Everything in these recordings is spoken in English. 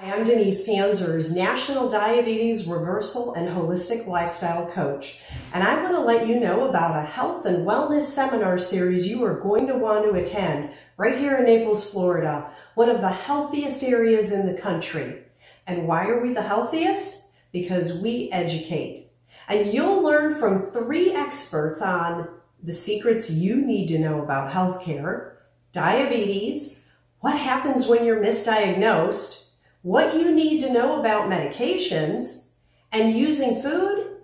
Hi, I'm Denise Pancyrz, National Diabetes Reversal and Holistic Lifestyle Coach, and I want to let you know about a health and wellness seminar series you are going to want to attend right here in Naples, Florida, one of the healthiest areas in the country. And why are we the healthiest? Because we educate. And you'll learn from 3 experts on the secrets you need to know about healthcare, diabetes, what happens when you're misdiagnosed, what you need to know about medications, and using food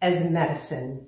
as medicine.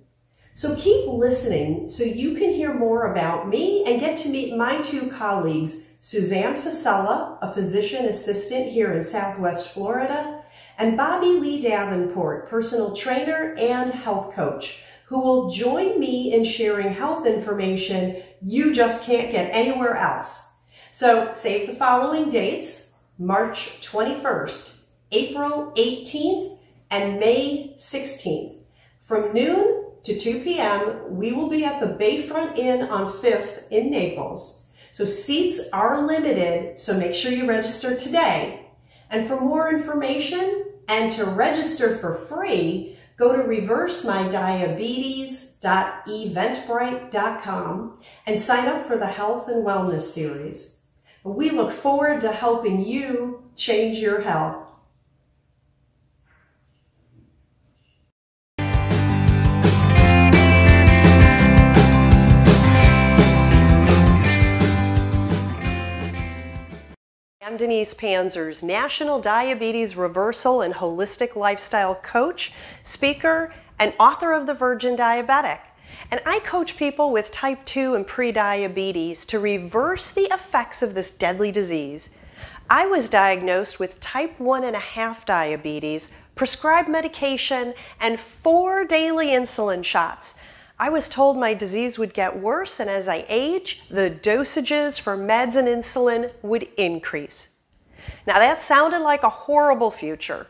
So keep listening so you can hear more about me and get to meet my 2 colleagues, Suzanne Fasella, a physician assistant here in Southwest Florida, and Bobby Lee Davenport, personal trainer and health coach, who will join me in sharing health information you just can't get anywhere else. So save the following dates: March 21st, April 18th, and May 16th. From noon to 2 p.m., we will be at the Bayfront Inn on 5th in Naples. So seats are limited, so make sure you register today. And for more information and to register for free, go to reversemydiabetes.eventbrite.com and sign up for the Health and Wellness Series. We look forward to helping you change your health. I'm Denise Pancyrz, National Diabetes Reversal and Holistic Lifestyle Coach, speaker, and author of The Virgin Diabetic. And I coach people with type 2 and pre-diabetes to reverse the effects of this deadly disease. I was diagnosed with type 1.5 diabetes, prescribed medication, and 4 daily insulin shots. I was told my disease would get worse, and as I age, the dosages for meds and insulin would increase. Now that sounded like a horrible future.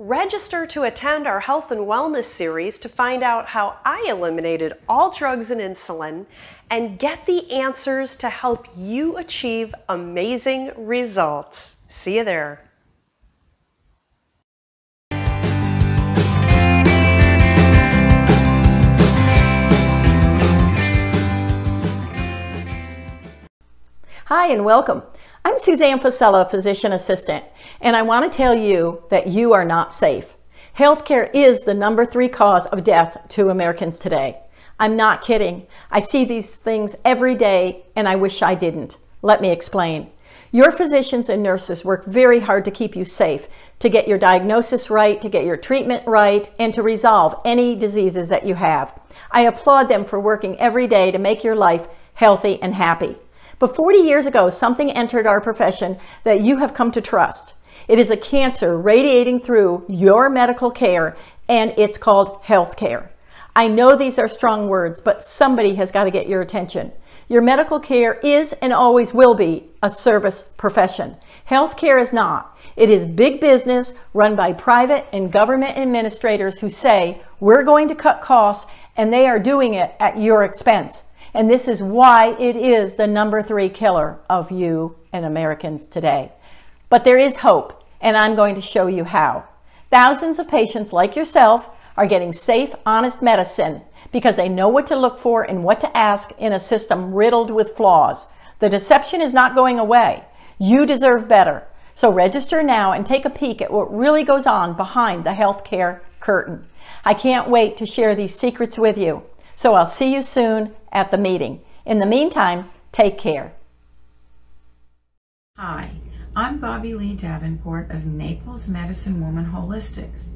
Register to attend our health and wellness series to find out how I eliminated all drugs and insulin and get the answers to help you achieve amazing results. See you there. Hi and welcome. I'm Suzanne Fasella, physician assistant, and I want to tell you that you are not safe. Healthcare is the number 3 cause of death to Americans today. I'm not kidding. I see these things every day, and I wish I didn't. Let me explain. Your physicians and nurses work very hard to keep you safe, to get your diagnosis right, to get your treatment right, and to resolve any diseases that you have. I applaud them for working every day to make your life healthy and happy. But 40 years ago, something entered our profession that you have come to trust. It is a cancer radiating through your medical care, and it's called healthcare. I know these are strong words, but somebody has got to get your attention. Your medical care is and always will be a service profession. Healthcare is not. It is big business run by private and government administrators who say, we're going to cut costs, and they are doing it at your expense. And this is why it is the number 3 killer of you and Americans today. But there is hope, and I'm going to show you how. Thousands of patients like yourself are getting safe, honest medicine because they know what to look for and what to ask in a system riddled with flaws. The deception is not going away. You deserve better. So register now and take a peek at what really goes on behind the healthcare curtain. I can't wait to share these secrets with you. So I'll see you soon at the meeting. In the meantime, take care. Hi, I'm Bobby Lee Davenport of Naples Medicine Woman Holistics.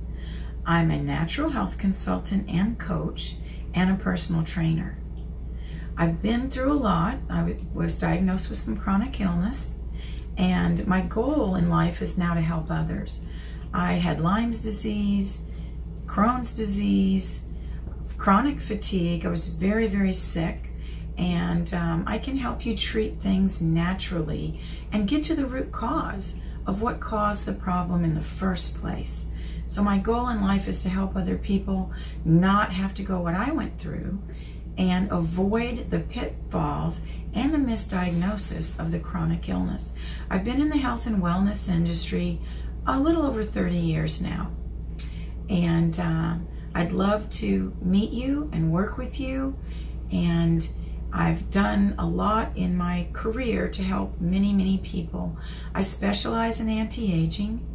I'm a natural health consultant and coach and a personal trainer. I've been through a lot. I was diagnosed with some chronic illness, and my goal in life is now to help others. I had Lyme's disease, Crohn's disease, chronic fatigue. I was very, very sick, and I can help you treat things naturally and get to the root cause of what caused the problem in the first place. So my goal in life is to help other people not have to go what I went through and avoid the pitfalls and the misdiagnosis of the chronic illness. I've been in the health and wellness industry a little over 30 years now. And I'd love to meet you and work with you. And I've done a lot in my career to help many, many people. I specialize in anti-aging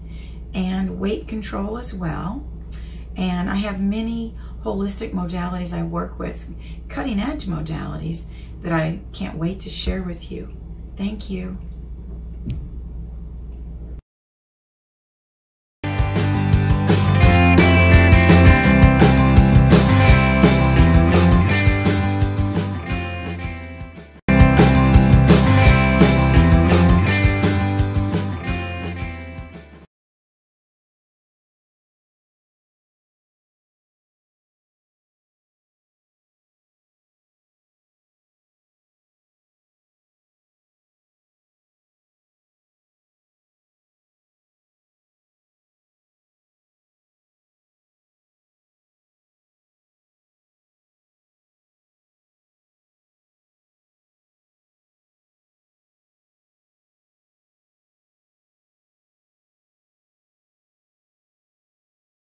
and weight control as well. And I have many holistic modalities I work with, cutting edge modalities that I can't wait to share with you. Thank you.